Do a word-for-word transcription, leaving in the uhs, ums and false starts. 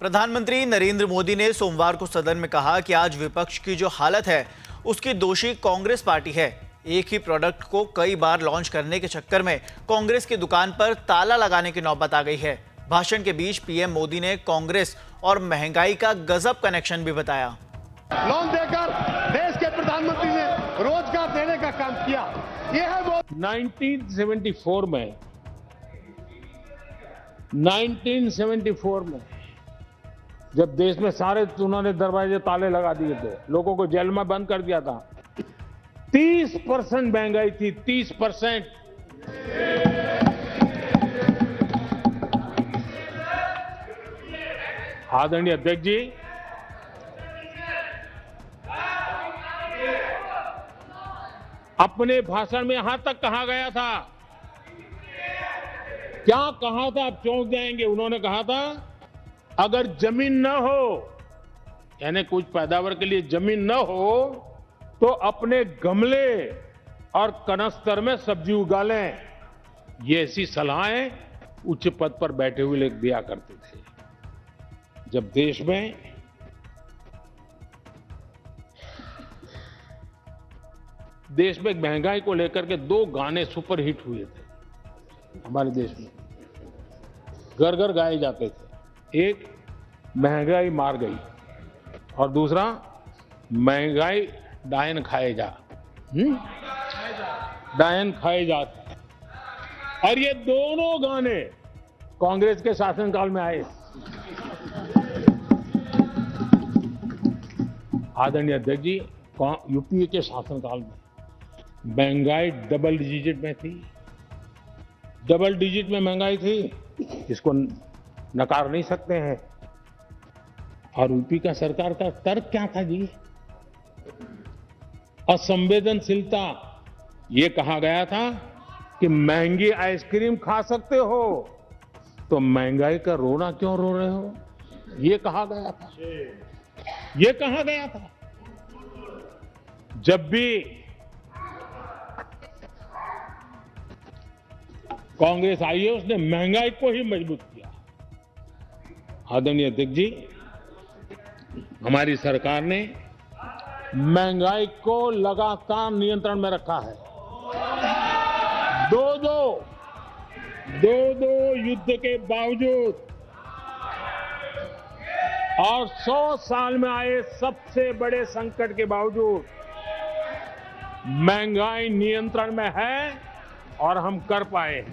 प्रधानमंत्री नरेंद्र मोदी ने सोमवार को सदन में कहा कि आज विपक्ष की जो हालत है उसकी दोषी कांग्रेस पार्टी है। एक ही प्रोडक्ट को कई बार लॉन्च करने के चक्कर में कांग्रेस की दुकान पर ताला लगाने की नौबत आ गई है। भाषण के बीच पीएम मोदी ने कांग्रेस और महंगाई का गजब कनेक्शन भी बताया। लोन देकर देश के प्रधानमंत्री ने रोजगार देने का काम किया। यह है वो उन्नीस सौ चौहत्तर में उन्नीस सौ चौहत्तर में जब देश में सारे उन्होंने दरवाजे ताले लगा दिए थे, लोगों को जेल में बंद कर दिया था। तीस परसेंट महंगाई थी, तीस परसेंट। आदरणीय अध्यक्ष जी, अपने भाषण में यहां तक कहा गया था, क्या कहा था, आप चौंक जाएंगे। उन्होंने कहा था अगर जमीन न हो, यानी कुछ पैदावार के लिए जमीन न हो तो अपने गमले और कनस्तर में सब्जी उगा लें। ये ऐसी सलाहें उच्च पद पर बैठे हुए लोग दिया करते थे। जब देश में देश में महंगाई को लेकर के दो गाने सुपरहिट हुए थे हमारे देश में, घर घर गाए जाते थे। एक महंगाई मार गई और दूसरा महंगाई डायन खाए जा, डायन खाए जा। और ये दोनों गाने कांग्रेस के शासनकाल में आए। आदरणीय अध्यक्ष जी, यूपीए के शासनकाल में महंगाई डबल डिजिट में थी, डबल डिजिट में महंगाई थी, इसको नकार नहीं सकते हैं। और यूपी का सरकार का तर्क क्या था जी? असंवेदनशीलता। ये कहा गया था कि महंगी आइसक्रीम खा सकते हो तो महंगाई का रोना क्यों रो रहे हो? ये कहा गया था, ये कहा गया था। जब भी कांग्रेस आई है उसने महंगाई को ही मजबूत किया। आदरणीय अध्यक्ष जी, हमारी सरकार ने महंगाई को लगातार नियंत्रण में रखा है। दो दो दो दो युद्ध के बावजूद और सौ साल में आए सबसे बड़े संकट के बावजूद महंगाई नियंत्रण में है और हम कर पाए।